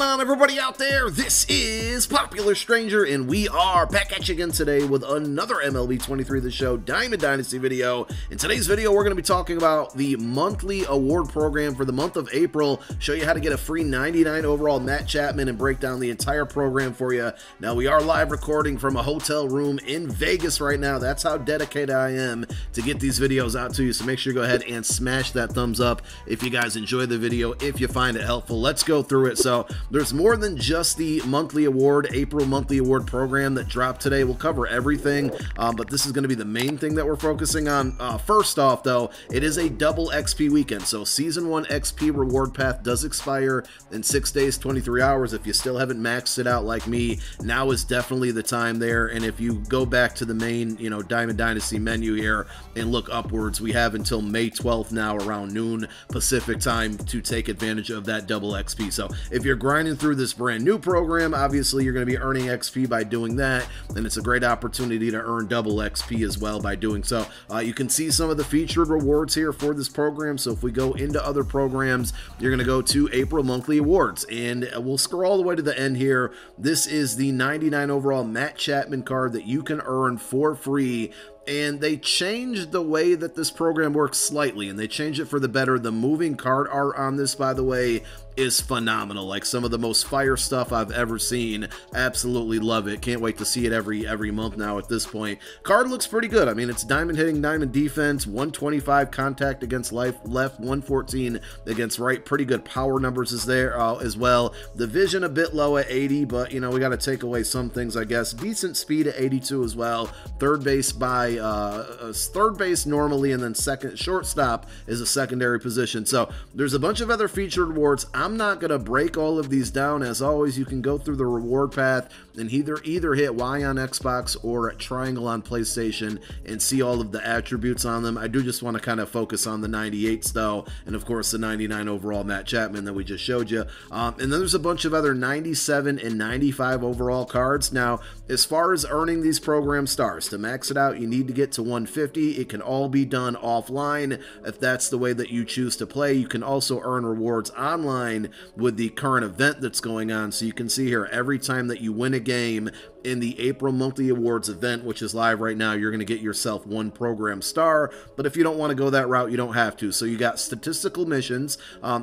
going on, everybody out there? This is Popular Stranger, and we are back at you again today with another MLB 23 The Show Diamond Dynasty video. In today's video, we're going to be talking about the monthly award program for the month of April, show you how to get a free 99 overall Matt Chapman, and break down the entire program for you. Now, we are live recording from a hotel room in Vegas right now. That's how dedicated I am to get these videos out to you, so make sure you go ahead and smash that thumbs up if you guys enjoy the video, if you find it helpful. Let's go through it. So there's more than just the monthly award, April monthly award program that dropped today. We'll cover everything, but this is going to be the main thing that we're focusing on. First off, though, it is a double XP weekend. So Season 1 XP reward path does expire in 6 days, 23 hours. If you still haven't maxed it out like me, now is definitely the time there. And if you go back to the main, you know, Diamond Dynasty menu here and look upwards, we have until May 12th now around noon Pacific time to take advantage of that double XP. So if you're grinding through this brand new program, obviously you're going to be earning XP by doing that, and it's a great opportunity to earn double XP as well by doing so. You can see some of the featured rewards here for this program. So if we go into other programs, you're going to go to April monthly awards, and we'll scroll all the way to the end here. This is the 99 overall Matt Chapman card that you can earn for free. And they changed the way that this program works slightly, and they changed it for the better. The moving card art on this, by the way, is phenomenal. Like, some of the most fire stuff I've ever seen. Absolutely love it. Can't wait to see it every month now at this point. Card looks pretty good. I mean, it's diamond hitting, diamond defense, 125 contact against left, 114 against right. Pretty good power numbers is there as well. The vision a bit low at 80, but, you know, we got to take away some things, I guess. Decent speed at 82 as well. Third base by third base normally, and then second shortstop is a secondary position. So there's a bunch of other featured rewards. I'm not going to break all of these down. As always, you can go through the reward path and either hit Y on Xbox or triangle on PlayStation and see all of the attributes on them. I do just want to kind of focus on the 98s though, and of course the 99 overall Matt Chapman that we just showed you. And then there's a bunch of other 97 and 95 overall cards. Now, as far as earning these program stars, to max it out, you need to get to 150. It can all be done offline if that's the way that you choose to play. You can also earn rewards online with the current event that's going on. So you can see here, every time that you win a game in the April monthly awards event, which is live right now, you're going to get yourself one program star. But if you don't want to go that route, you don't have to. So you got statistical missions.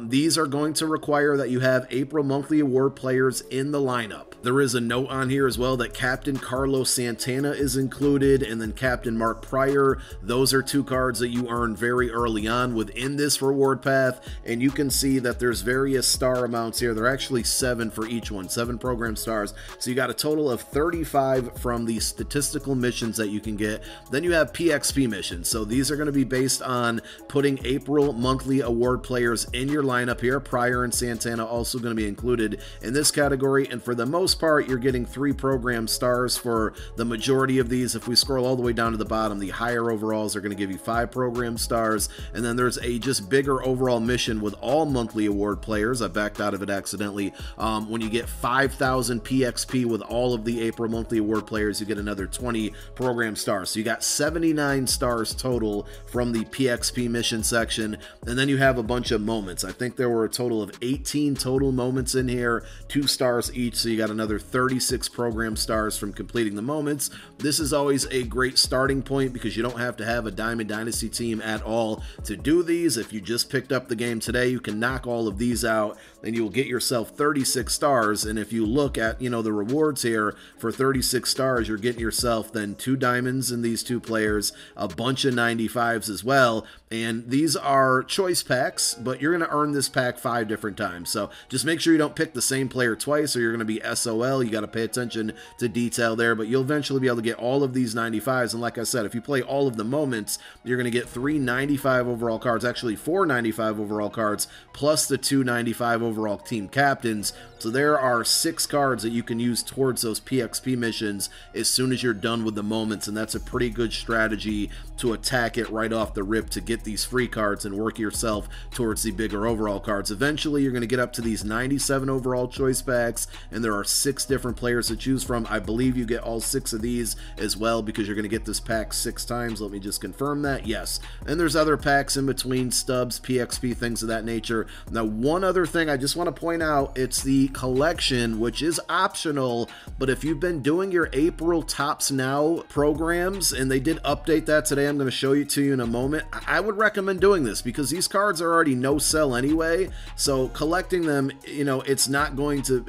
These are going to require that you have April monthly award players in the lineup. There is a note on here as well that Captain Carlos Santana is included, and then Captain Mark Pryor. Those are two cards that you earn very early on within this reward path, and you can see that there's various star amounts here. There are actually 7 for each one, 7 program stars. So you got a total of 35 from the statistical missions that you can get. Then you have PXP missions. So these are going to be based on putting April monthly award players in your lineup here. Pryor and Santana also going to be included in this category, and for the most part, you're getting 3 program stars for the majority of these. If we scroll all the way down to the bottom, the higher overalls are going to give you 5 program stars, and then there's a just bigger overall mission with all monthly award players. I backed out of it accidentally. When you get 5,000 PXP with all of the April monthly award players, you get another 20 program stars. So you got 79 stars total from the PXP mission section, and then you have a bunch of moments. I think there were a total of 18 total moments in here, 2 stars each, so you got another 36 program stars from completing the moments. This is always a great starting point because you don't have to have a Diamond Dynasty team at all to do these. If you just picked up the game today, you can knock all of these out and you'll get yourself 36 stars. And if you look at, you know, the rewards here for 36 stars, you're getting yourself then 2 diamonds in these 2 players, a bunch of 95s as well. And these are choice packs, but you're going to earn this pack 5 different times. So just make sure you don't pick the same player twice or you're going to be SOL. You got to pay attention to detail there, but you'll eventually be able to get all of these 95s. And like I said, if you play all of the moments, you're going to get 3 95 overall cards, actually 4 95 overall cards, plus the 2 95 overall team captains. So there are 6 cards that you can use towards those PXP missions as soon as you're done with the moments. And that's a pretty good strategy to attack it right off the rip to get get these free cards and work yourself towards the bigger overall cards. Eventually, you're going to get up to these 97 overall choice packs, and there are 6 different players to choose from. I believe you get all 6 of these as well, because you're going to get this pack 6 times. Let me just confirm that. Yes. And there's other packs in between, stubs, PXP, things of that nature. Now, one other thing I just want to point out, it's the collection, which is optional, but if you've been doing your April Tops Now programs, and they did update that today, I'm going to show you to you in a moment, I would recommend doing this, because these cards are already no sell anyway, so collecting them, you know, it's not going to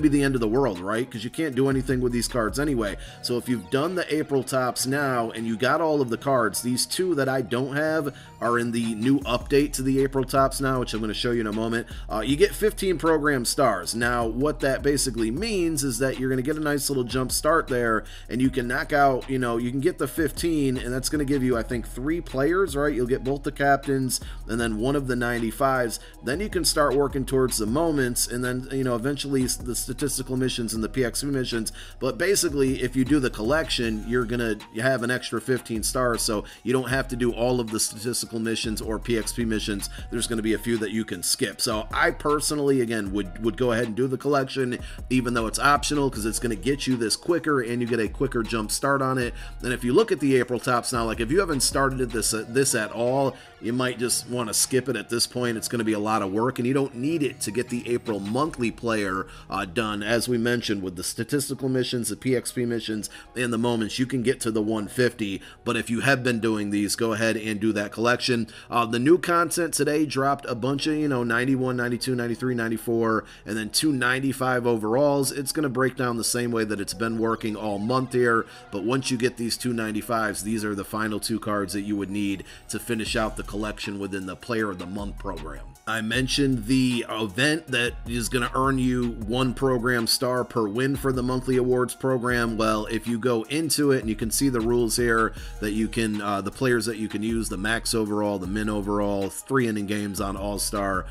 be the end of the world, right? Because you can't do anything with these cards anyway. So if you've done the April Tops Now and you got all of the cards, these 2 that I don't have are in the new update to the April Tops Now, which I'm going to show you in a moment. You get 15 program stars. Now, what that basically means is that you're going to get a nice little jump start there, and you can knock out, you know, you can get the 15, and that's going to give you, I think, 3 players, right? You'll get both the captains and then one of the 95s. Then you can start working towards the moments, and then, you know, eventually the statistical missions and the PXP missions. But basically, if you do the collection, you're going to have an extra 15 stars, so you don't have to do all of the statistical missions or PXP missions. There's going to be a few that you can skip. So I personally, again, would go ahead and do the collection, even though it's optional, because it's going to get you this quicker, and you get a quicker jump start on it. And if you look at the April Tops Now, like if you haven't started this at all, you might just want to skip it at this point. It's going to be a lot of work, and you don't need it to get the April monthly player done. As we mentioned, with the statistical missions, the PXP missions, and the moments, you can get to the 150. But if you have been doing these, go ahead and do that collection. The new content today dropped a bunch of, you know, 91, 92, 93, 94, and then 295 overalls. It's going to break down the same way that it's been working all month here, but once you get these 295s, these are the final 2 cards that you would need to finish out the collection within the Player of the Month program. I mentioned the event that is going to earn you 1 program star per win for the monthly awards program. Well, if you go into it, and you can see the rules here that you can, the players that you can use, the max overall, the min overall, 3 inning games on All-Star.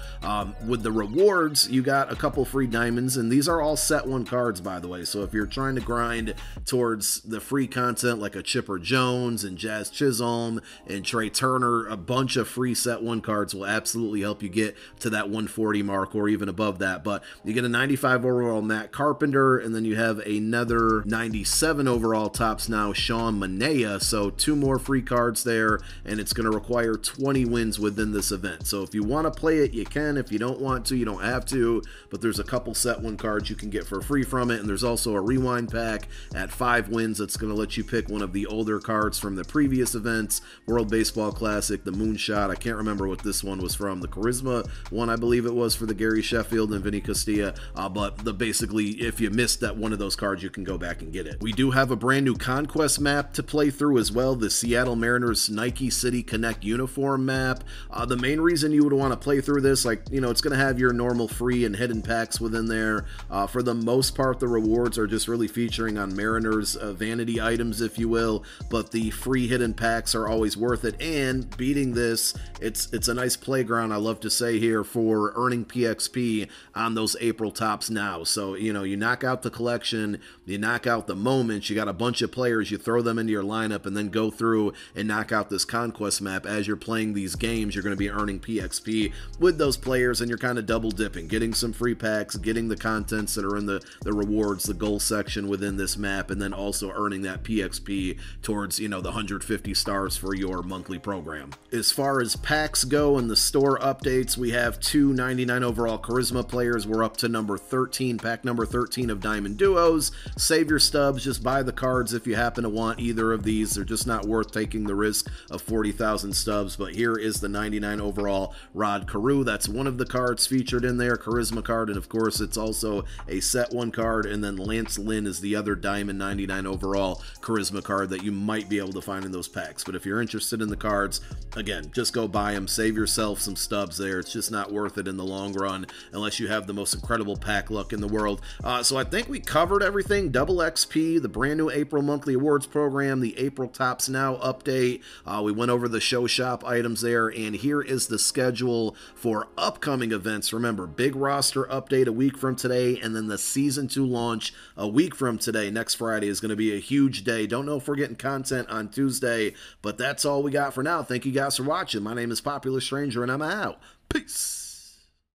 With the rewards, you got a couple free diamonds, and these are all set 1 cards, by the way. So if you're trying to grind towards the free content like a Chipper Jones and Jazz Chisholm and Trey Turner, a bunch of free set 1 cards will absolutely help you get to that 140 mark or even above that. But you get a 95 overall Matt Carpenter, and then you have another 97 overall Tops Now Sean Manea. So 2 more free cards there, and it's going to require 20 wins within this event. So if you want to play it, you can. If you don't want to, you don't have to, but there's a couple set 1 cards you can get for free from it. And there's also a rewind pack at 5 wins that's going to let you pick one of the older cards from the previous events, World Baseball Classic, the Moonshot. I can't remember what this one was from, the Charisma one, I believe it was, for the Gary Sheffield and Vinny Castilla, but basically, if you missed that one of those cards, you can go back and get it. We do have a brand new conquest map to play through as well, the Seattle Mariners Nike City Connect uniform map. The main reason you would want to play through this, like, you know, it's going to have your normal free and hidden packs within there. For the most part, the rewards are just really featuring on Mariners vanity items, if you will, but the free hidden packs are always worth it, and beating this, it's a nice playground, I love to see, here, for earning PXP on those April Tops Now. So, you know, you knock out the collection, you knock out the moments, you got a bunch of players, you throw them into your lineup, and then go through and knock out this conquest map. As you're playing these games, you're going to be earning PXP with those players, and you're kind of double dipping, getting some free packs, getting the contents that are in the rewards, the goal section within this map, and then also earning that PXP towards, you know, the 150 stars for your monthly program. As far as packs go and the store updates, we have 299 overall Charisma players. We're up to number 13, pack number 13 of Diamond Duos. Save your stubs, just buy the cards if you happen to want either of these. They're just not worth taking the risk of 40,000 stubs. But here is the 99 overall Rod Carew. That's one of the cards featured in there, Charisma card, and of course it's also a set 1 card. And then Lance Lynn is the other Diamond 99 overall Charisma card that you might be able to find in those packs. But if you're interested in the cards, again, just go buy them, save yourself some stubs there. It's just not worth it in the long run unless you have the most incredible pack luck in the world. So I think we covered everything. Double XP, the brand new April monthly awards program, the April Tops Now update. We went over the show shop items there, and here is the schedule for upcoming events. Remember, big roster update a week from today, and then the season 2 launch a week from today. Next Friday is going to be a huge day. Don't know if we're getting content on Tuesday, but that's all we got for now. Thank you guys for watching. My name is Popular Stranger, and I'm out. Peace.